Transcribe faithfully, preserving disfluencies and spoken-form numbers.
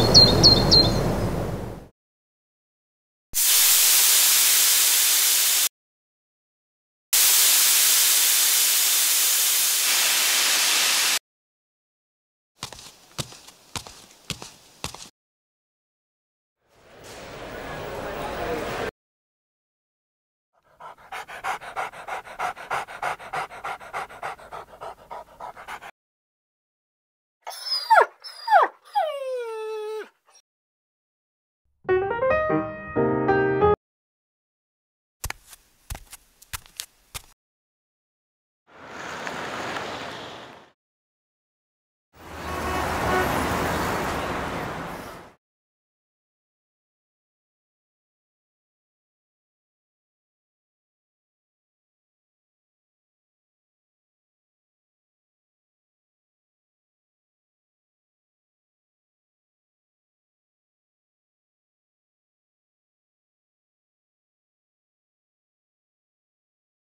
You